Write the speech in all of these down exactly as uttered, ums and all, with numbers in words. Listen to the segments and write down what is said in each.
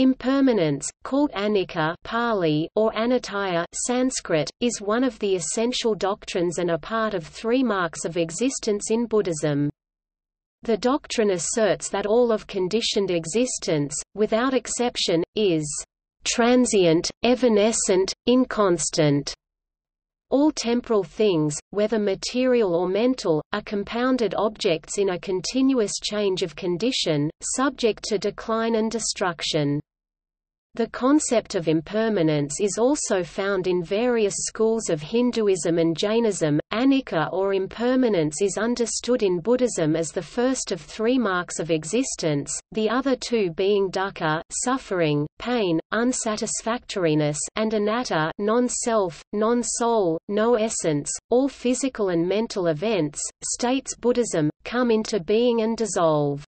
Impermanence, called anicca (Pāli) or anitya (Sanskrit), is one of the essential doctrines and a part of three marks of existence in Buddhism. The doctrine asserts that all of conditioned existence, without exception, is transient, evanescent, inconstant. All temporal things, whether material or mental, are compounded objects in a continuous change of condition, subject to decline and destruction. The concept of impermanence is also found in various schools of Hinduism and Jainism. Anicca or impermanence is understood in Buddhism as the first of three marks of existence, the other two being dukkha, suffering, pain, unsatisfactoriness, and anatta, non-self, non-soul, no essence. All physical and mental events, states Buddhism, come into being and dissolve.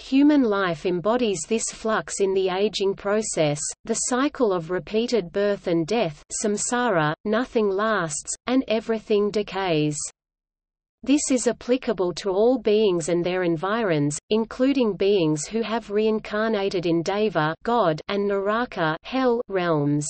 Human life embodies this flux in the aging process, the cycle of repeated birth and death, samsara, nothing lasts, and everything decays. This is applicable to all beings and their environs, including beings who have reincarnated in Deva God and Naraka hell realms.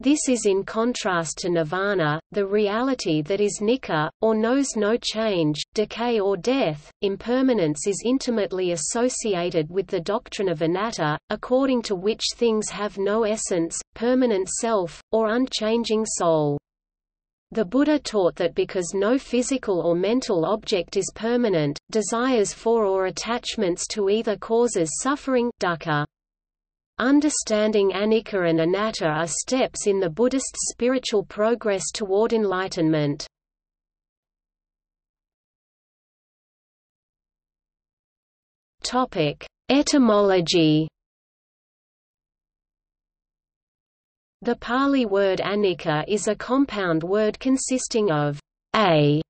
This is in contrast to nirvana, the reality that is anicca, or knows no change, decay or death. Impermanence is intimately associated with the doctrine of anatta, according to which things have no essence, permanent self, or unchanging soul. The Buddha taught that because no physical or mental object is permanent, desires for or attachments to either causes suffering dukkha. Understanding anicca and anatta are steps in the Buddhist spiritual progress toward enlightenment. Topic: Etymology. The Pali word anicca is a compound word consisting of a,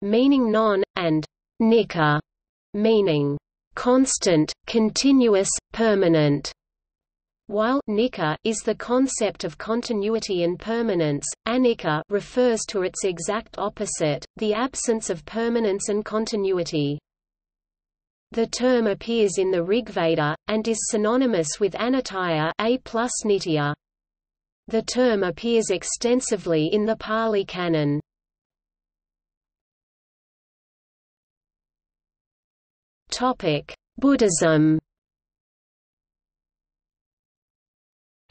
meaning non, and nicca, meaning constant, continuous, permanent. While anicca is the concept of continuity and permanence, anicca refers to its exact opposite, the absence of permanence and continuity. The term appears in the Rigveda, and is synonymous with anitya a plus nitya. The term appears extensively in the Pali Canon. Buddhism.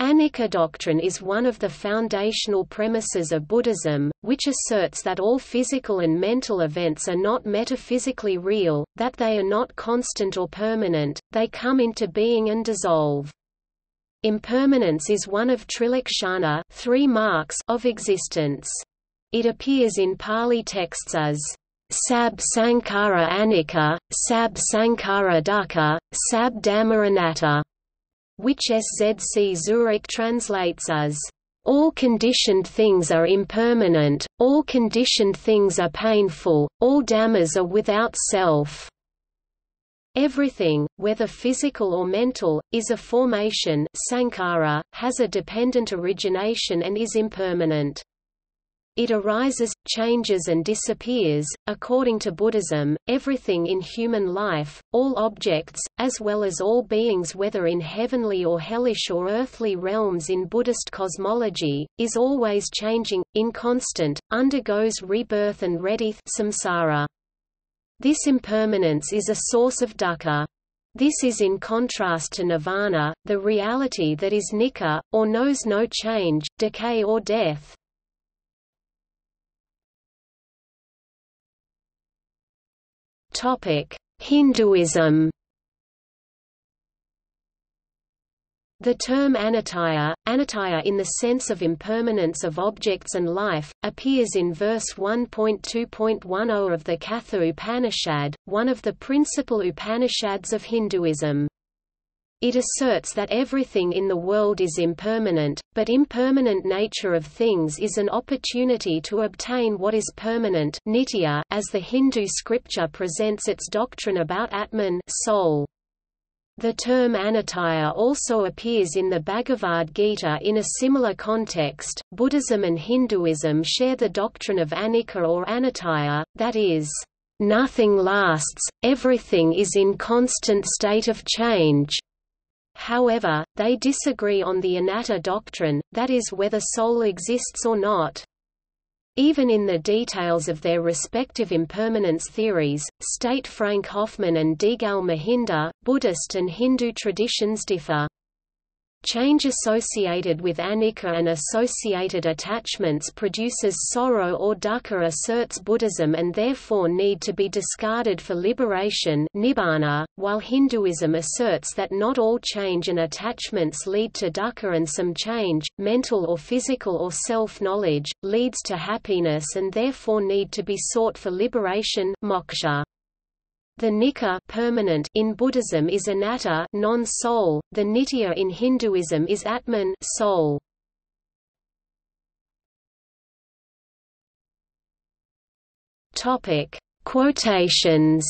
Anicca doctrine is one of the foundational premises of Buddhism, which asserts that all physical and mental events are not metaphysically real, that they are not constant or permanent, they come into being and dissolve. Impermanence is one of Trilakshana three marks of existence. It appears in Pali texts as Sab Sankhara Anicca, Sab Sankhara Dukkha, Sab Dhamma Anatta, which S Z C Zurich translates as, "All conditioned things are impermanent, all conditioned things are painful, all dhammas are without self." Everything, whether physical or mental, is a formation, sankhara, has a dependent origination and is impermanent. It arises, changes and disappears. According to Buddhism, everything in human life, all objects, as well as all beings whether in heavenly or hellish or earthly realms in Buddhist cosmology, is always changing, inconstant, undergoes rebirth and redith samsara. This impermanence is a source of dukkha. This is in contrast to nirvana, the reality that is anicca, or knows no change, decay or death. Hinduism. The term anitya, anitya in the sense of impermanence of objects and life, appears in verse one point two point ten of the Katha Upanishad, one of the principal Upanishads of Hinduism. It asserts that everything in the world is impermanent, but impermanent nature of things is an opportunity to obtain what is permanent nitya, as the Hindu scripture presents its doctrine about atman soul. The term anitya also appears in the Bhagavad Gita in a similar context. Buddhism and Hinduism share the doctrine of anicca or anitya, that is, nothing lasts, everything is in constant state of change. However, they disagree on the anatta doctrine, that is whether soul exists or not. Even in the details of their respective impermanence theories, state Frank Hoffmann and Dīgha Mahinda, Buddhist and Hindu traditions differ. Change associated with anicca and associated attachments produces sorrow or dukkha, asserts Buddhism, and therefore need to be discarded for liberation, nibbana, while Hinduism asserts that not all change and attachments lead to dukkha, and some change, mental or physical or self-knowledge, leads to happiness and therefore need to be sought for liberation, moksha. The nikka permanent in Buddhism is anatta, non-soul, the nitya in Hinduism is atman, soul. Topic: Quotations.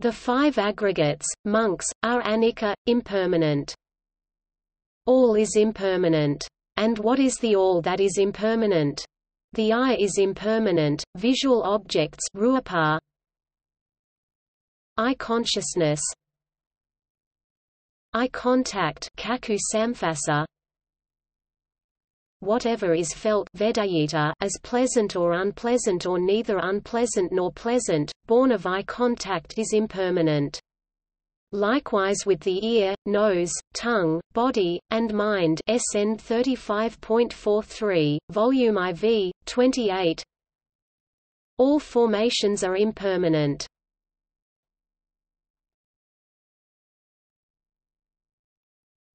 The five aggregates, monks, are anicca, impermanent. All is impermanent. And what is the all that is impermanent? The eye is impermanent, visual objects rupa, eye consciousness, eye contact kaku samphasa, whatever is felt vedayita, as pleasant or unpleasant or neither unpleasant nor pleasant, born of eye contact is impermanent. Likewise with the ear, nose, tongue, body, and mind. S N thirty-five point four three, volume four, twenty-eight. All formations are impermanent.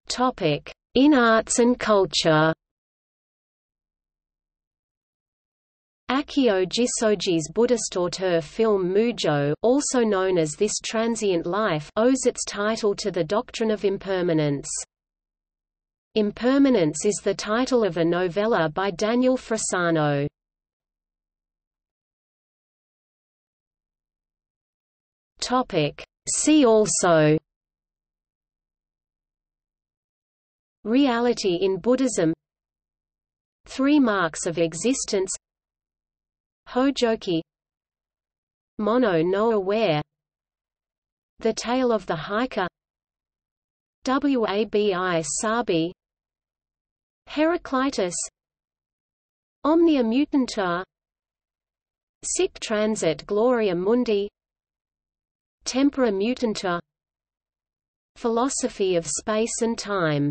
Topic: In arts and culture. Akio Jisoji's Buddhist auteur film Mujō, also known as This Transient Life, owes its title to the doctrine of impermanence. Impermanence is the title of a novella by Daniel Frassano. See also: Reality in Buddhism, Three Marks of Existence, Hojoki, Mono No Aware, The Tale of the Hiker, Wabi Sabi, Heraclitus, Omnia Mutantur, Sic Transit Gloria Mundi, Tempora Mutantur, Philosophy of Space and Time.